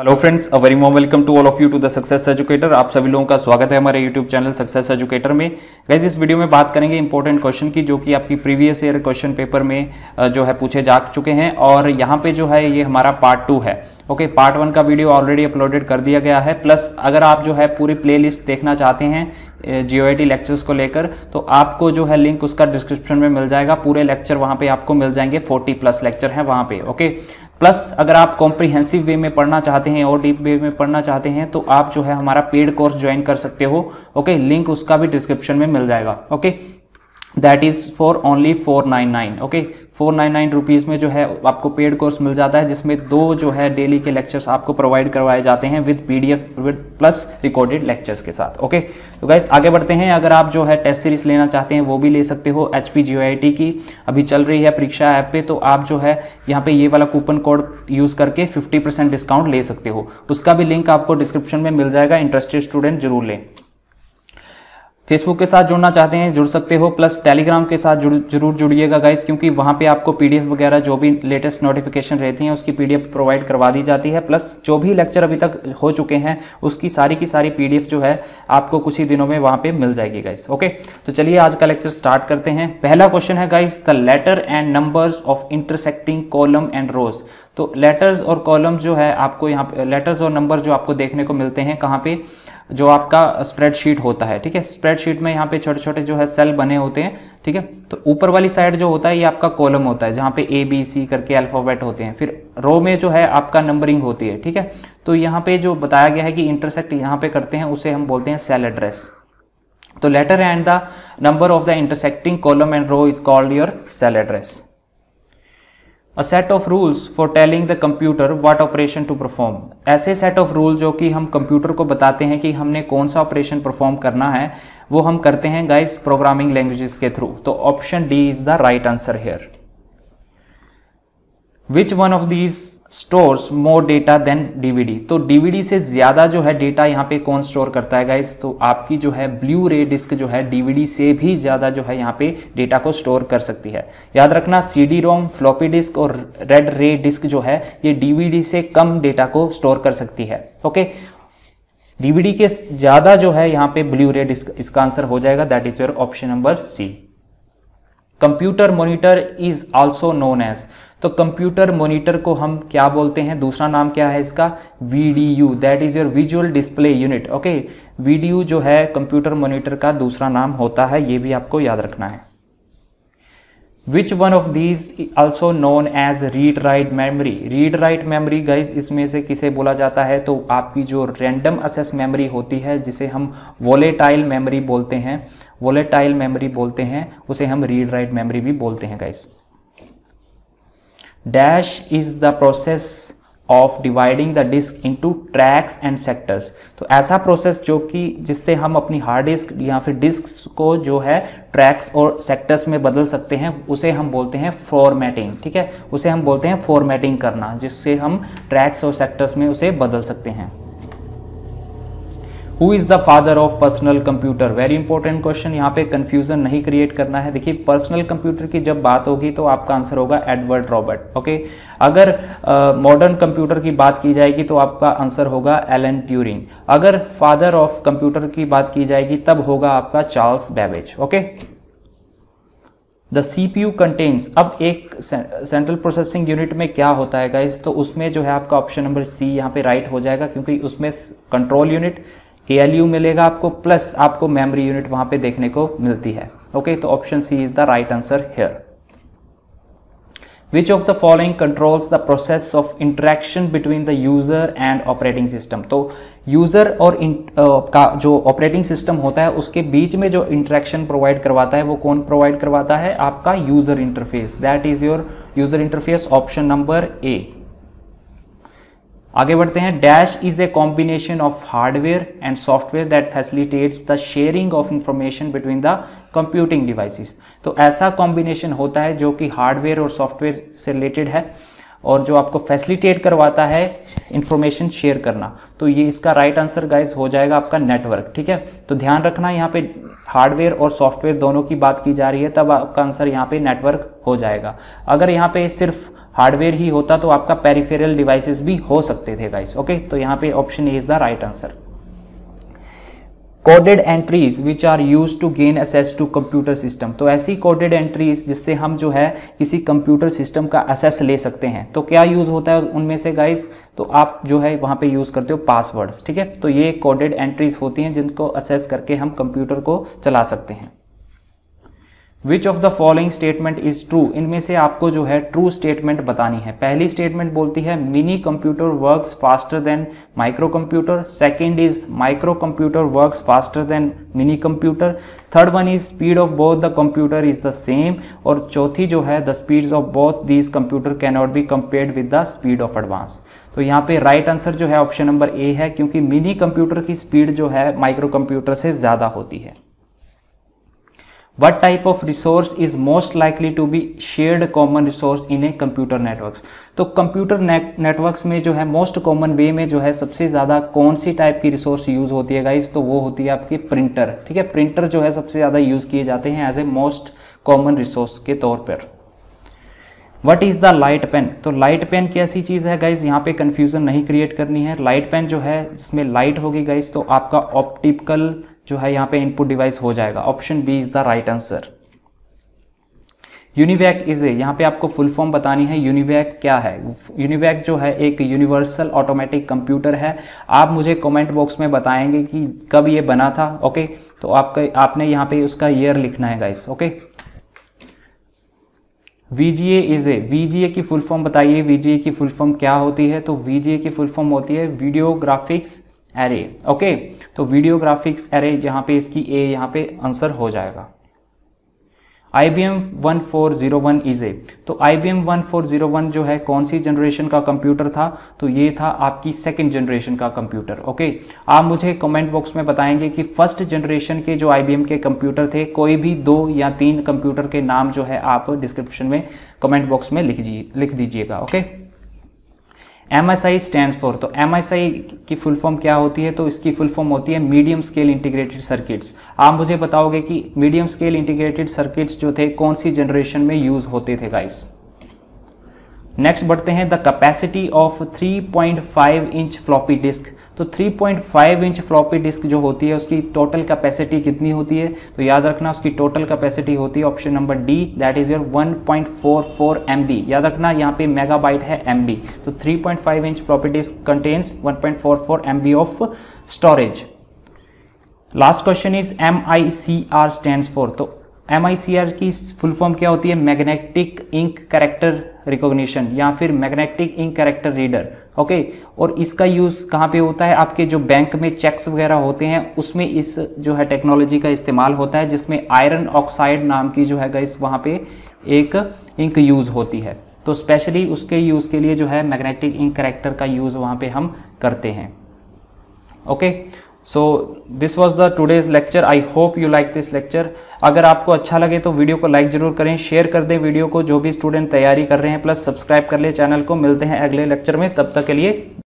Hello friends, a very warm welcome to all of you to the success educator. आप सभी लोगों का स्वागत है हमारे यूट्यूब चैनल सक्सेस एजुकेटर में। गाइस, इस वीडियो में बात करेंगे इंपॉर्टेंट क्वेश्चन की, जो कि आपकी प्रीवियस ईयर क्वेश्चन पेपर में जो है पूछे जा चुके हैं। और यहाँ पे जो है ये हमारा पार्ट टू है। ओके, पार्ट वन का वीडियो ऑलरेडी अपलोडेड कर दिया गया है। प्लस अगर आप जो है पूरी प्लेलिस्ट देखना चाहते हैं GOIT लेक्चर्स को लेकर, तो आपको जो है लिंक उसका डिस्क्रिप्शन में मिल जाएगा। पूरे लेक्चर वहाँ पे आपको मिल जाएंगे, 40+ लेक्चर हैं वहाँ पे। ओके, प्लस अगर आप कॉम्प्रिहेंसिव वे में पढ़ना चाहते हैं और डीप वे में पढ़ना चाहते हैं, तो आप जो है हमारा पेड कोर्स ज्वाइन कर सकते हो। ओके, लिंक उसका भी डिस्क्रिप्शन में मिल जाएगा। Okay, that is for only 499। Okay, 499 rupees में जो है आपको पेड कोर्स मिल जाता है, जिसमें 2 जो है डेली के लेक्चर्स आपको प्रोवाइड करवाए जाते हैं with PDF with plus recorded lectures के साथ। ओके, तो गाइस आगे बढ़ते हैं। अगर आप जो है टेस्ट सीरीज लेना चाहते हैं वो भी ले सकते हो। HP GOIT की अभी चल रही है परीक्षा ऐप पे, तो आप जो है यहाँ पे ये वाला कूपन कोड यूज़ करके 50% डिस्काउंट ले सकते हो। उसका भी लिंक आपको डिस्क्रिप्शन में मिल जाएगा। इंटरेस्टेड स्टूडेंट जरूर लें। फेसबुक के साथ जुड़ना चाहते हैं जुड़ सकते हो। प्लस टेलीग्राम के साथ जरूर जुड़िएगा गाइस, क्योंकि वहाँ पे आपको PDF वगैरह जो भी लेटेस्ट नोटिफिकेशन रहती हैं उसकी PDF प्रोवाइड करवा दी जाती है। प्लस जो भी लेक्चर अभी तक हो चुके हैं उसकी सारी की सारी PDF जो है आपको कुछ ही दिनों में वहाँ पे मिल जाएगी गाइस। ओके, तो चलिए आज का लेक्चर स्टार्ट करते हैं। पहला क्वेश्चन है guys, the letter and numbers of intersecting column and rows. तो लेटर्स और कॉलम्स जो है आपको यहाँ पे, लेटर्स और नंबर जो आपको देखने को मिलते हैं कहाँ पे, जो आपका स्प्रेडशीट होता है। ठीक है, स्प्रेडशीट में यहाँ पे छोटे छोटे जो है सेल बने होते हैं। ठीक है, तो ऊपर वाली साइड जो होता है ये आपका कॉलम होता है, जहाँ पे ABC करके अल्फाबेट होते हैं। फिर रो में जो है आपका नंबरिंग होती है। ठीक है, तो यहाँ पे जो बताया गया है कि इंटरसेक्ट यहाँ पे करते हैं, उसे हम बोलते हैं सेल एड्रेस। तो letter and the number of the intersecting column and row is called your cell address. A set of rules for telling the computer what operation to perform. ऐसे सेट ऑफ रूल जो कि हम computer को बताते हैं कि हमने कौन सा ऑपरेशन परफॉर्म करना है, वो हम करते हैं गाइस प्रोग्रामिंग लैंग्वेजेस के थ्रू। तो option D is the right answer here. Which one of these stores more data than DVD। तो DVD से ज़्यादा जो है डेटा यहाँ पे कौन स्टोर करता है गाइस, तो आपकी जो है ब्लू रे डिस्क जो है DVD से भी ज़्यादा जो है यहाँ पे डेटा को स्टोर कर सकती है। याद रखना, CD-ROM, फ्लॉपी डिस्क और रेड रे डिस्क जो है ये DVD से कम डेटा को स्टोर कर सकती है। ओके, DVD के ज़्यादा जो है यहाँ पे ब्लू रे डिस्क, इसका आंसर हो जाएगा that is your option number C. Computer monitor is also known as. तो कंप्यूटर मॉनिटर को हम क्या बोलते हैं, दूसरा नाम क्या है इसका, VDU, that is your visual display unit. Okay, VDU जो है कंप्यूटर मॉनिटर का दूसरा नाम होता है, ये भी आपको याद रखना है। Which one of these also known as read write memory. Read write memory guys इसमें से किसे बोला जाता है, तो आपकी जो रैंडम एक्सेस मेमोरी होती है, जिसे हम वोलेटाइल मेमोरी बोलते हैं, वोलेटाइल मेमोरी बोलते हैं, उसे हम रीड राइट मेमोरी भी बोलते हैं guys. Dash is the process of dividing the disk into tracks and sectors. तो ऐसा प्रोसेस जो कि जिससे हम अपनी हार्ड डिस्क या फिर डिस्क को जो है ट्रैक्स और सेक्टर्स में बदल सकते हैं, उसे हम बोलते हैं फॉर्मेटिंग। ठीक है, उसे हम बोलते हैं फॉर्मेटिंग करना, जिससे हम ट्रैक्स और सेक्टर्स में उसे बदल सकते हैं। Who is the father of personal computer. Very important question, यहाँ पे कन्फ्यूजन नहीं क्रिएट करना है। देखिए, पर्सनल कंप्यूटर की जब बात होगी तो आपका आंसर होगा एडवर्ड रॉबर्ट। ओके, अगर मॉडर्न कंप्यूटर की बात की जाएगी तो आपका आंसर होगा एलन ट्यूरिंग। अगर फादर ऑफ कंप्यूटर की बात की जाएगी तब होगा आपका Charles Babbage. Okay, the CPU contains. अब एक सेंट्रल प्रोसेसिंग यूनिट में क्या होता है गाइस, तो उसमें जो है आपका ऑप्शन नंबर सी यहाँ पे राइट हो जाएगा, क्योंकि उसमें कंट्रोल यूनिट ALU मिलेगा आपको, प्लस आपको मेमोरी यूनिट वहां पे देखने को मिलती है। ओके, तो option C is the right answer here. Which of the following controls the process of interaction between the user and operating system. तो यूजर और का जो ऑपरेटिंग सिस्टम होता है उसके बीच में जो इंटरेक्शन प्रोवाइड करवाता है वो कौन प्रोवाइड करवाता है, आपका user interface, that is your user interface, option number A. आगे बढ़ते हैं। Dash is a combination of hardware and software that facilitates the sharing of information between the computing devices. तो ऐसा कॉम्बिनेशन होता है जो कि हार्डवेयर और सॉफ्टवेयर से रिलेटेड है, और जो आपको फैसिलिटेट करवाता है इंफॉर्मेशन शेयर करना। तो ये इसका राइट आंसर गाइज हो जाएगा आपका नेटवर्क। ठीक है, तो ध्यान रखना यहाँ पे हार्डवेयर और सॉफ्टवेयर दोनों की बात की जा रही है, तब आपका आंसर यहाँ पे नेटवर्क हो जाएगा। अगर यहाँ पे सिर्फ हार्डवेयर ही होता तो आपका पेरिफेरल डिवाइसेस भी हो सकते थे गाइज। ओके, तो यहाँ पे option A is the right answer. Coded entries which are use to gain access to computer system, तो ऐसी कोडेड एंट्रीज जिससे हम जो है किसी कंप्यूटर सिस्टम का एक्सेस ले सकते हैं, तो क्या यूज होता है उनमें से गाइज? तो आप जो है वहाँ पे यूज़ करते हो पासवर्ड्स। ठीक है, तो ये कोडेड एंट्रीज होती हैं जिनको एक्सेस करके हम कंप्यूटर को चला सकते हैं। Which of the following statement is true, इनमें से आपको जो है ट्रू स्टेटमेंट बतानी है। पहली स्टेटमेंट बोलती है mini computer works faster than micro computer, second is micro computer works faster than mini computer, third one is speed of both the computer is the same, और चौथी जो है the speed of both these computer can not be compared with the speed of advance. तो यहाँ पे right answer जो है option number ए है, क्योंकि मिनी कंप्यूटर की स्पीड जो है माइक्रो कंप्यूटर से ज़्यादा होती है। What type of resource is most likely to be shared common resource in a computer networks? तो कंप्यूटर नेटवर्क्स में जो है मोस्ट कॉमन वे में जो है सबसे ज़्यादा कौन सी टाइप की रिसोर्स यूज़ होती है गाइज? तो वो होती है आपकी प्रिंटर। ठीक है, प्रिंटर जो है सबसे ज़्यादा यूज़ किए जाते हैं as a most common resource के तौर पर। What is the light pen? तो light pen कैसी चीज़ है गाइज, यहाँ पे कन्फ्यूज़न नहीं क्रिएट करनी है। light pen जो है जिसमें लाइट होगी गाइज, तो आपका ऑप्टिकल जो है यहाँ पे इनपुट डिवाइस हो जाएगा। Option B is the right answer. UNIVAC is a, यहाँ पे आपको फुल फॉर्म बतानी है यूनिवैक क्या है। यूनिवैक जो है एक यूनिवर्सल ऑटोमेटिक कंप्यूटर है। आप मुझे कमेंट बॉक्स में बताएंगे कि कब ये बना था। ओके, तो आपने यहाँ पे उसका ईयर लिखना है guys. Okay, VGA is a, VGA की फुल फॉर्म बताइए, VGA की फुल फॉर्म क्या होती है? तो VGA की फुल फॉर्म होती है वीडियो ग्राफिक्स एरे। ओके, तो वीडियो ग्राफिक्स एरे यहाँ पे इसकी ए यहाँ पे आंसर हो जाएगा। IBM 1401 इज ए, तो IBM 1401 जो है कौन सी जनरेशन का कंप्यूटर था? तो ये था आपकी सेकंड जनरेशन का कंप्यूटर। ओके, आप मुझे कमेंट बॉक्स में बताएंगे कि फर्स्ट जनरेशन के जो IBM के कंप्यूटर थे, कोई भी दो या तीन कंप्यूटर के नाम जो है आप डिस्क्रिप्शन में कमेंट बॉक्स में लिख दीजिएगा। ओके, MSI स्टैंड फॉर, तो MSI की फुल फॉर्म क्या होती है? तो इसकी फुल फॉर्म होती है मीडियम स्केल इंटीग्रेटेड सर्किट्स। आप मुझे बताओगे कि मीडियम स्केल इंटीग्रेटेड सर्किट्स जो थे कौन सी जनरेशन में यूज होते थे गाइस। नेक्स्ट बढ़ते हैं, the capacity of 3.5 inch floppy disk, तो 3.5 इंच फ्लॉपी डिस्क जो होती है उसकी टोटल कैपेसिटी कितनी होती है? तो याद रखना उसकी टोटल कैपेसिटी होती है option number D, that is your 1.44 MB। याद रखना यहाँ पे मेगाबाइट है MB, तो 3.5 inch floppy disk contains 1.44 MB of storage. Last question is MICR stands for, तो MICR की फुल फॉर्म क्या होती है? मैग्नेटिक इंक कैरेक्टर रिकॉग्निशन या फिर magnetic ink character reader. Okay, और इसका यूज़ कहाँ पे होता है? आपके जो बैंक में चेक्स वगैरह होते हैं उसमें इस जो है टेक्नोलॉजी का इस्तेमाल होता है, जिसमें आयरन ऑक्साइड नाम की जो है गाइस वहाँ पे एक इंक यूज़ होती है। तो स्पेशली उसके यूज़ के लिए जो है मैग्नेटिक इंक कैरेक्टर का यूज़ वहाँ पे हम करते हैं। Okay, so this was the today's lecture. I hope you like this lecture. अगर आपको अच्छा लगे तो वीडियो को लाइक ज़रूर करें, शेयर कर दें वीडियो को जो भी स्टूडेंट तैयारी कर रहे हैं, प्लस सब्सक्राइब कर लें चैनल को। मिलते हैं अगले लेक्चर में, तब तक के लिए।